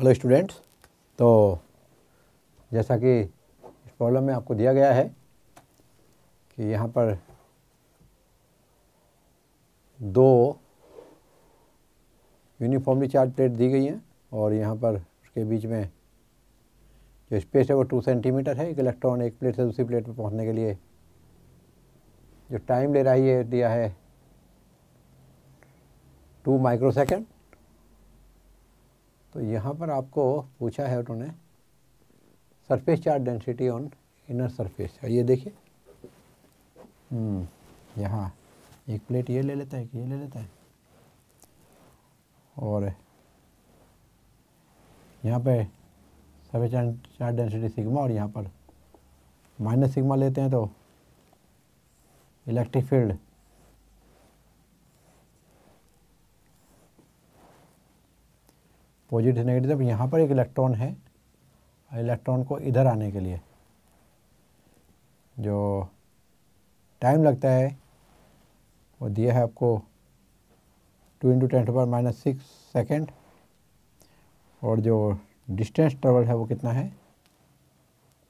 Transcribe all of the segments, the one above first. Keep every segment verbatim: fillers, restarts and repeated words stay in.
Hello students, तो जैसा कि इस प्रॉब्लम में आपको दिया गया है कि यहाँ पर दो यूनिफॉर्मली चार्ज प्लेट दी गई हैं और यहाँ पर उसके बीच में जो स्पेस है वो टू सेंटीमीटर है। एक इलेक्ट्रॉन एक प्लेट से दूसरी प्लेट पर पहुँचने के लिए जो टाइम ले रहा है ये दिया है टू माइक्रोसेकेंड। तो यहाँ पर आपको पूछा है उन्होंने surface charge density on inner surface. ये देखिए, हम्म यहाँ एक प्लेट ये ले लेता है कि ये ले लेता है, और यहाँ पे सरफेस चार्ज डेंसिटी सिग्मा और यहाँ पर माइनस सिग्मा लेते हैं। तो इलेक्ट्रिक फील्ड पॉजिटिव नेगेटिव। अब यहाँ पर एक इलेक्ट्रॉन है, इलेक्ट्रॉन को इधर आने के लिए जो टाइम लगता है वो दिया है आपको two into ten to power minus six second, और जो डिस्टेंस ट्रेवल है वो कितना है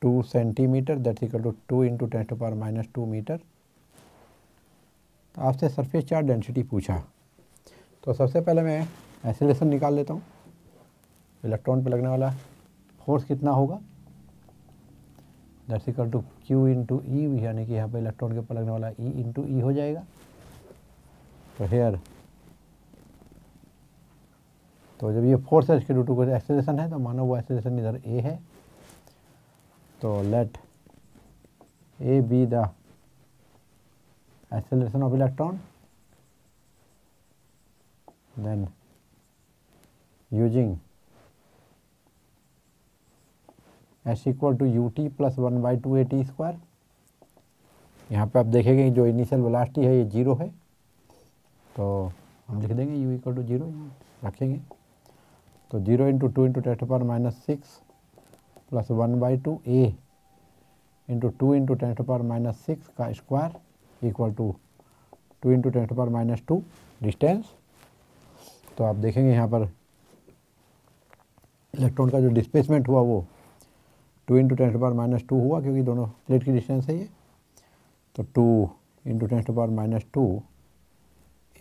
two centimetre, that equal to two into ten to power minus two metre. तो आपसे सरफेस चार्ज डेंसिटी पूछा, तो सबसे पहले मैं एक्सेलरेशन निकाल लेता हूँ। इलेक्ट्रॉन पे लगने वाला फोर्स कितना होगा, that's equal to q into E, यानी कि यहाँ पे इलेक्ट्रॉन के ऊपर लगने वाला ई इंटू ई हो जाएगा। तो हेयर तो जब ये फोर्स है इसके ड्यू टू कोई एक्सेलरेशन है, तो मानो वो एक्सेलरेशन इधर ए है, तो let a be the acceleration of electron, then using s equal to u t plus one by two a t square. यहाँ पर आप देखेंगे जो इनिशियल वेलोसिटी है ये जीरो है, तो हम लिख देंगे यू इक्वल टू जीरो रखेंगे। तो zero into two into ten to power minus six plus one by two a into two into ten to power minus six का square equal to two into ten to power minus two distance. तो आप देखेंगे यहाँ पर electron का जो displacement हुआ वो two into ten to power minus two हुआ, क्योंकि दोनों प्लेट की डिस्टेंस है ये। तो two into ten to power minus two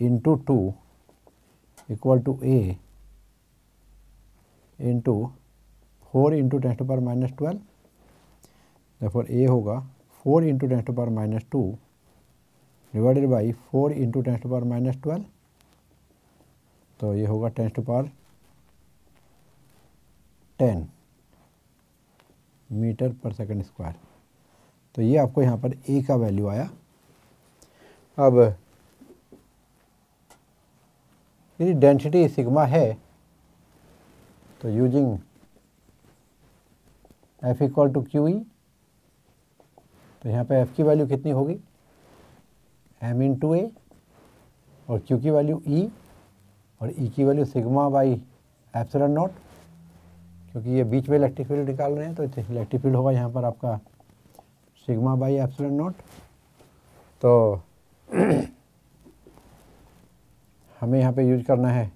into two equal to a into four into ten to power minus twelve, therefore a होगा four into ten to power minus two divided by four into ten to power minus twelve. तो ये होगा ten to power ten metre पर second square. तो ये आपको यहाँ पर ए का वैल्यू आया। अब यदि डेंसिटी सिग्मा है तो using F equal to Q E, तो यहाँ पे एफ की वैल्यू कितनी होगी एम इन टू ए, और क्यू की वैल्यू ई, और ई की value sigma by epsilon naught, क्योंकि ये बीच में इलेक्ट्रिक फील्ड निकाल रहे हैं। तो इलेक्ट्रिक फील्ड होगा यहाँ पर आपका सिग्मा बाई एप्सिलॉन नॉट। तो हमें यहाँ पे यूज करना है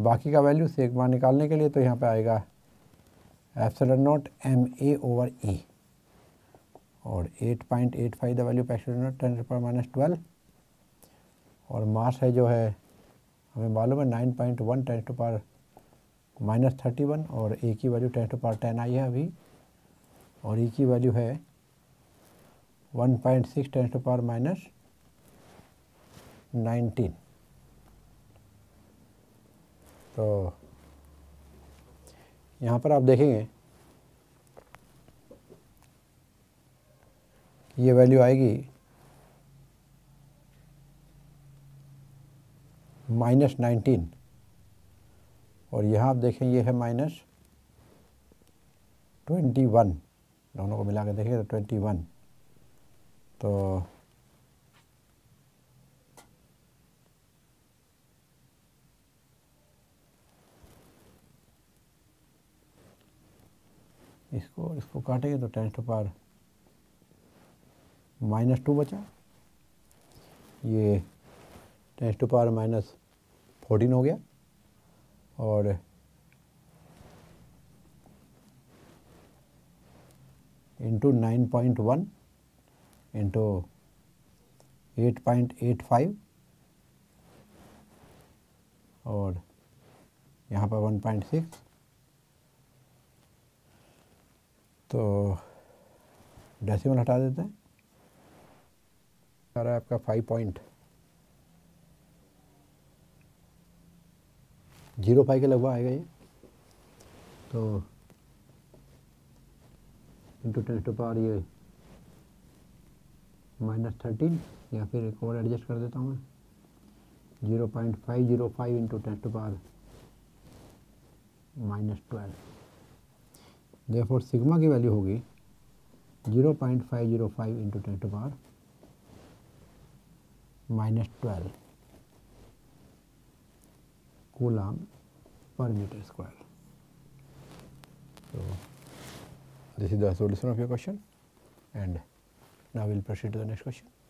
बाकी का वैल्यू सिग्मा निकालने के लिए, तो यहाँ पे आएगा epsilon naught M A over E, और eight point eight five the value epsilon naught ten पर माइनस ट्वेल्व, और मास है जो है हमें मालूम है nine point one ten to power minus thirty one, और ए की value ten to power ten आई है अभी, और ई की वैल्यू है one point six ten to power minus nineteen. तो यहाँ पर आप देखेंगे ये वैल्यू आएगी माइनस नाइनटीन, और यहाँ आप देखें ये है माइनस ट्वेंटी वन, दोनों को मिला के देखें तो ट्वेंटी वन। तो इसको इसको काटेंगे तो ten to power minus two बचा, ये ten to power minus fourteen हो गया और into nine point one into eight point eight five और यहाँ पर वन पॉइंट सिक्स तो डेसिमल हटा देते हैं सारा आपका फाइव पॉइंट जीरो फाइव के लगभग आएगा ये तो इंटू टेंस टू पावर ये माइनस थर्टीन या फिर एक और एडजस्ट कर देता हूँ मैं zero point five zero five into tens to power minus twelve therefore sigma की वैल्यू होगी zero point five zero five into tens to power minus twelve coulomb पर मीटर स्क्वायर तो this is the solution of your question and now we'll proceed to the next question.